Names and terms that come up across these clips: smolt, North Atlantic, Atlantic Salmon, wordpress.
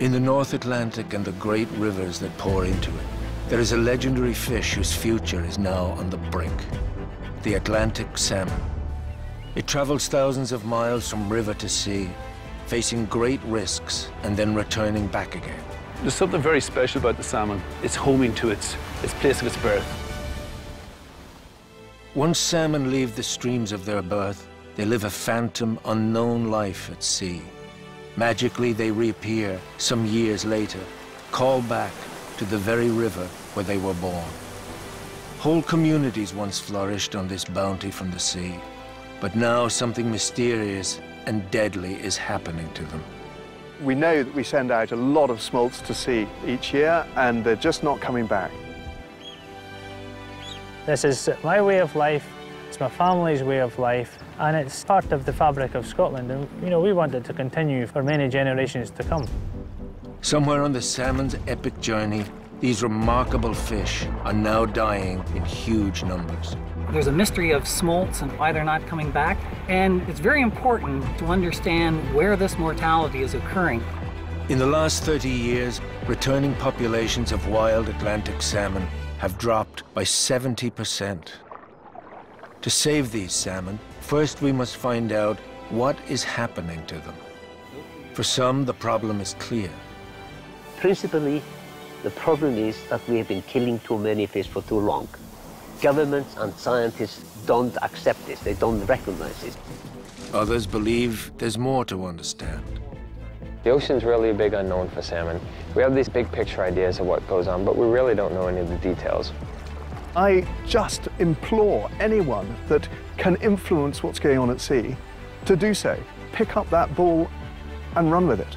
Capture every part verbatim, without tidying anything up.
In the North Atlantic and the great rivers that pour into it, there is a legendary fish whose future is now on the brink, the Atlantic salmon. It travels thousands of miles from river to sea, facing great risks and then returning back again. There's something very special about the salmon. It's homing to its, its place of its birth. Once salmon leave the streams of their birth, they live a phantom, unknown life at sea. Magically, they reappear some years later, called back to the very river where they were born. Whole communities once flourished on this bounty from the sea, but now something mysterious and deadly is happening to them. We know that we send out a lot of smolts to sea each year, and they're just not coming back. This is my way of life, it's my family's way of life, and it's part of the fabric of Scotland, and you know, we want it to continue for many generations to come. Somewhere on the salmon's epic journey, these remarkable fish are now dying in huge numbers. There's a mystery of smolts and why they're not coming back, and it's very important to understand where this mortality is occurring. In the last thirty years, returning populations of wild Atlantic salmon have dropped by seventy percent. To save these salmon, first we must find out what is happening to them. For some, the problem is clear. Principally, the problem is that we have been killing too many fish for too long. Governments and scientists don't accept this, they don't recognize it. Others believe there's more to understand. The ocean's really a big unknown for salmon. We have these big picture ideas of what goes on, but we really don't know any of the details. I just implore anyone that can influence what's going on at sea to do so. Pick up that ball and run with it.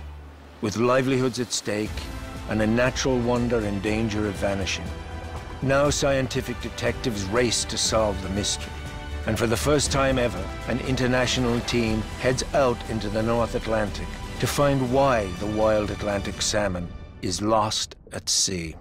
With livelihoods at stake and a natural wonder in danger of vanishing, now scientific detectives race to solve the mystery. And for the first time ever, an international team heads out into the North Atlantic to find why the wild Atlantic salmon is lost at sea.